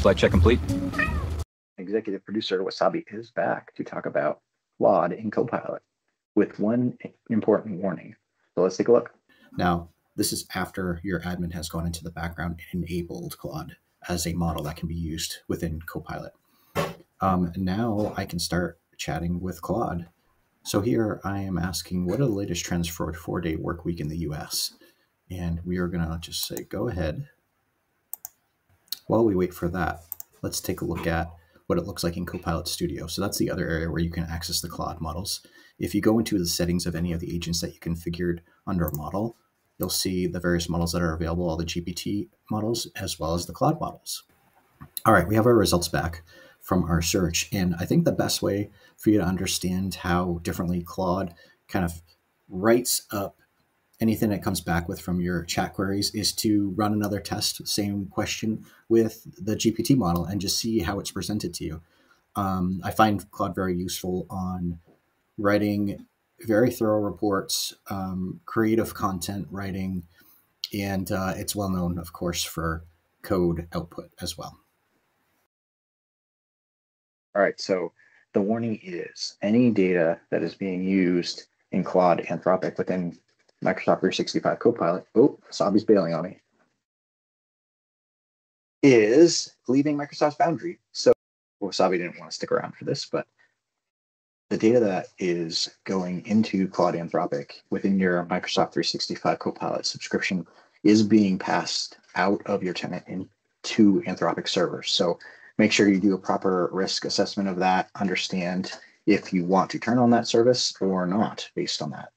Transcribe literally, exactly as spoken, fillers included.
Slide check complete. Executive producer Wasabi is back to talk about Claude in Copilot with one important warning. So let's take a look. Now, this is after your admin has gone into the background and enabled Claude as a model that can be used within Copilot. Um, now I can start chatting with Claude. So here I am asking, what are the latest trends for a four-day work week in the U S? And we are going to just say, go ahead. While we wait for that, let's take a look at what it looks like in Copilot Studio. So that's the other area where you can access the Claude models. If you go into the settings of any of the agents that you configured under a model, you'll see the various models that are available, all the G P T models, as well as the Claude models. All right, we have our results back from our search. And I think the best way for you to understand how differently Claude kind of writes up anything that comes back with from your chat queries is to run another test, same question with the G P T model, and just see how it's presented to you. Um, I find Claude very useful on writing very thorough reports, um, creative content writing, and uh, it's well known, of course, for code output as well. All right, so the warning is any data that is being used in Claude, Anthropic, within Microsoft three sixty-five Copilot, oh, Wasabi's bailing on me, is leaving Microsoft's boundary. So Wasabi didn't want to stick around for this, but the data that is going into Claude Anthropic within your Microsoft three sixty-five Copilot subscription is being passed out of your tenant into Anthropic servers. So make sure you do a proper risk assessment of that, understand if you want to turn on that service or not based on that.